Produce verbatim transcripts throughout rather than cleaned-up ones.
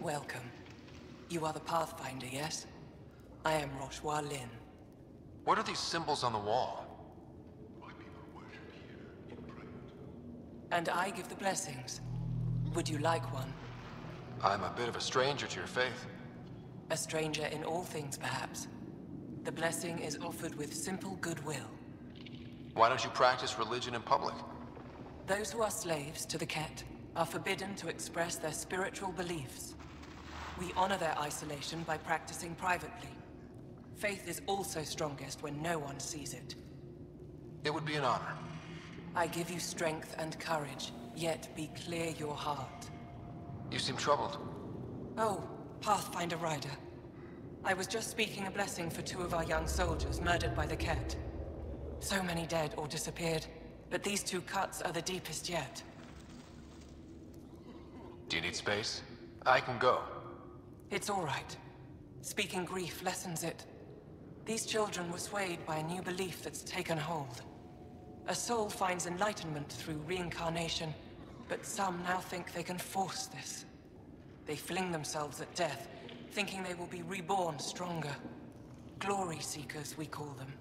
Welcome. You are the Pathfinder, yes? I am Roshwar Linn. What are these symbols on the wall? My people worship here in private. And I give the blessings. Would you like one? I'm a bit of a stranger to your faith. A stranger in all things, perhaps. The blessing is offered with simple goodwill. Why don't you practice religion in public? Those who are slaves to the Kett are forbidden to express their spiritual beliefs. We honor their isolation by practicing privately. Faith is also strongest when no one sees it. It would be an honor. I give you strength and courage, yet be clear your heart. You seem troubled. Oh, Pathfinder Ryder. I was just speaking a blessing for two of our young soldiers murdered by the Kett. So many dead or disappeared, but these two cuts are the deepest yet. Do you need space? I can go. It's all right. Speaking grief lessens it. These children were swayed by a new belief that's taken hold. A soul finds enlightenment through reincarnation, but some now think they can force this. They fling themselves at death, thinking they will be reborn stronger. Glory seekers, we call them.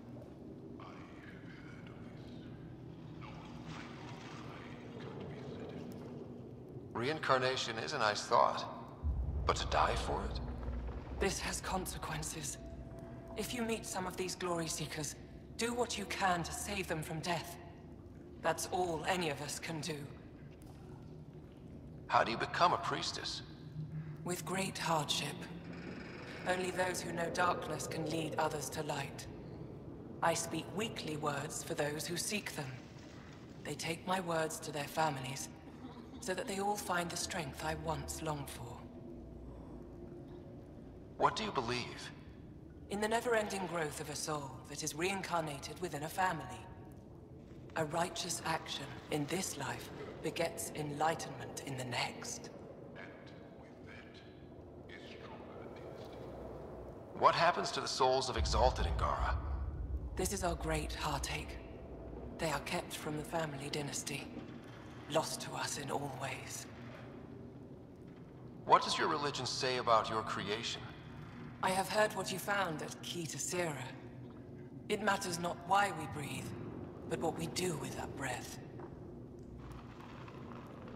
Reincarnation is a nice thought, but to die for it? This has consequences. If you meet some of these glory seekers, do what you can to save them from death. That's all any of us can do. How do you become a priestess? With great hardship. Only those who know darkness can lead others to light. I speak weekly words for those who seek them. They take my words to their families, so that they all find the strength I once longed for. What do you believe? In the never-ending growth of a soul that is reincarnated within a family. A righteous action in this life begets enlightenment in the next. And with that, is stronger than instinct. What happens to the souls of Exalted Angara? This is our great heartache. They are kept from the family dynasty. Lost to us in all ways. What does your religion say about your creation? I have heard what you found at Key to Sierra. It matters not why we breathe, but what we do with that breath.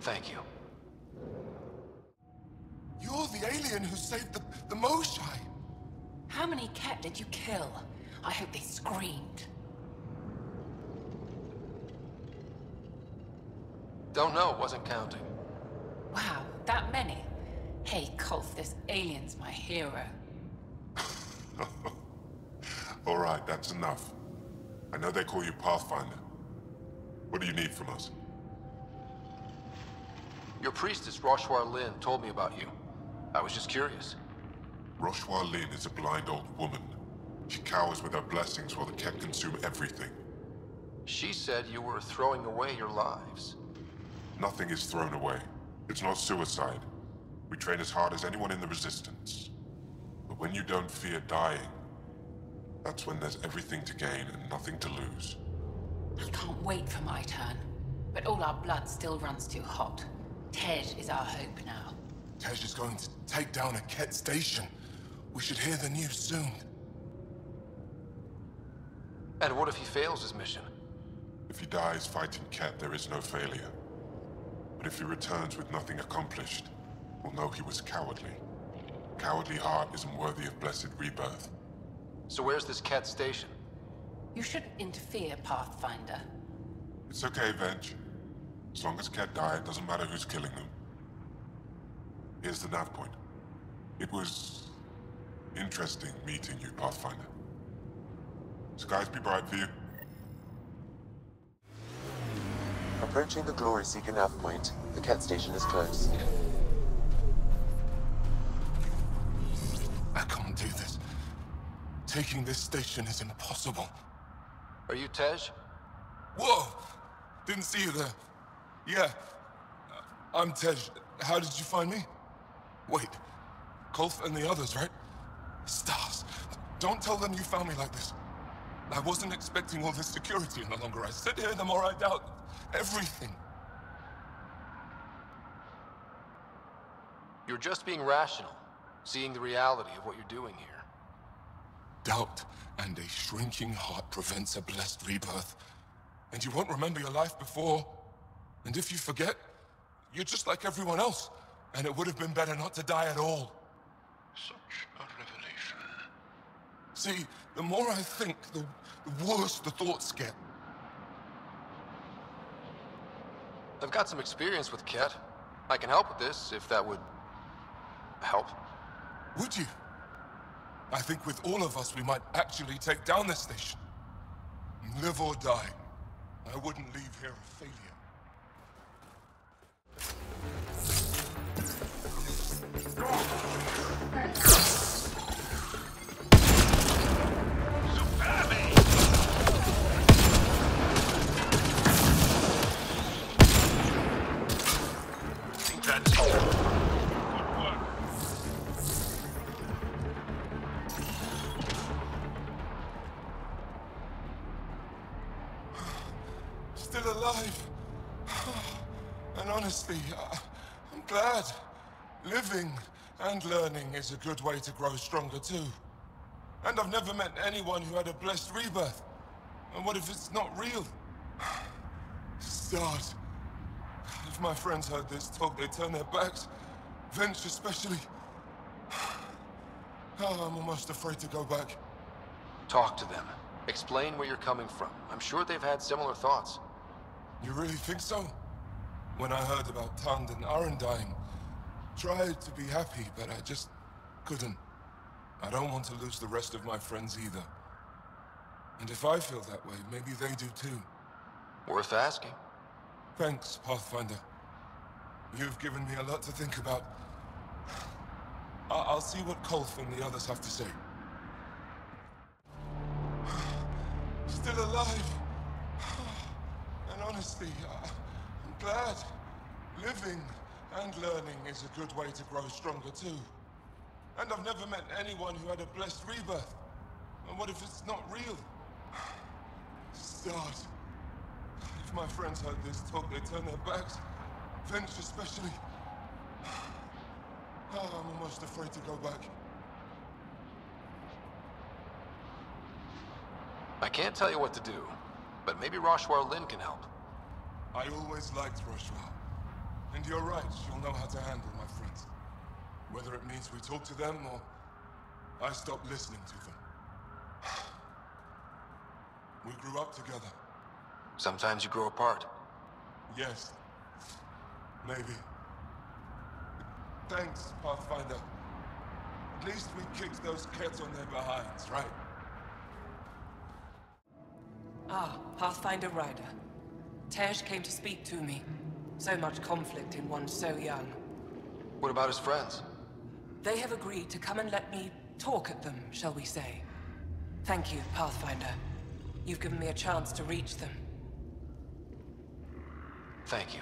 Thank you. You're the alien who saved the, the Moshai! How many Kett did you kill? I hope they screamed. Don't know, wasn't counting. Wow, that many? Hey, Kolf, this alien's my hero. All right, that's enough. I know they call you Pathfinder. What do you need from us? Your priestess, Roshwar Linn, told me about you. I was just curious. Roshwar Linn is a blind old woman. She cowers with her blessings while the Kett consume everything. She said you were throwing away your lives. Nothing is thrown away. It's not suicide. We train as hard as anyone in the Resistance. But when you don't fear dying, that's when there's everything to gain and nothing to lose. I can't wait for my turn. But all our blood still runs too hot. Tej is our hope now. Tej is going to take down a Kett station. We should hear the news soon. And what if he fails his mission? If he dies fighting Kett, there is no failure. But if he returns with nothing accomplished, we'll know he was cowardly. Cowardly heart isn't worthy of blessed rebirth. So where's this Kett station? You shouldn't interfere, Pathfinder. It's okay, Venge. As long as Kett die, it doesn't matter who's killing them. Here's the nav point. It was interesting meeting you, Pathfinder. Skies be bright for you. Approaching the Glory Seeker nav point, the Kett station is close. I can't do this. Taking this station is impossible. Are you Tej? Whoa! Didn't see you there. Yeah. I'm Tej. How did you find me? Wait. Kolf and the others, right? Stars. Don't tell them you found me like this. I wasn't expecting all this security, and the longer I sit here, the more I doubt everything. You're just being rational, seeing the reality of what you're doing here. Doubt and a shrinking heart prevents a blessed rebirth. And you won't remember your life before. And if you forget, you're just like everyone else. And it would have been better not to die at all. Such a revelation. See, the more I think, the, the worse the thoughts get. I've got some experience with Kett. I can help with this, if that would... help. Would you? I think with all of us, we might actually take down this station. Live or die, I wouldn't leave here a failure. Think that's... Honestly, I'm glad. Living and learning is a good way to grow stronger, too. And I've never met anyone who had a blessed rebirth. And what if it's not real? Start. If my friends heard this talk, they'd turn their backs. Venge especially. Oh, I'm almost afraid to go back. Talk to them. Explain where you're coming from. I'm sure they've had similar thoughts. You really think so? When I heard about Tand and Arundine, tried to be happy, but I just couldn't. I don't want to lose the rest of my friends either. And if I feel that way, maybe they do too. Worth asking. Thanks, Pathfinder. You've given me a lot to think about. I I'll see what Kolf and the others have to say. Still alive. And honestly, I... glad. Living and learning is a good way to grow stronger, too. And I've never met anyone who had a blessed rebirth. And what if it's not real? Start. If my friends heard this talk, they'd turn their backs. Venge especially. Oh, I'm almost afraid to go back. I can't tell you what to do, but maybe Roshwar Linn can help. I always liked Roshwar. And you're right, she'll know how to handle my friends. Whether it means we talk to them, or I stop listening to them. We grew up together. Sometimes you grow apart. Yes. Maybe. Thanks, Pathfinder. At least we kicked those cats on their behinds, right? Ah, Pathfinder Ryder. Tej came to speak to me. So much conflict in one so young. What about his friends? They have agreed to come and let me talk at them, shall we say. Thank you, Pathfinder. You've given me a chance to reach them. Thank you.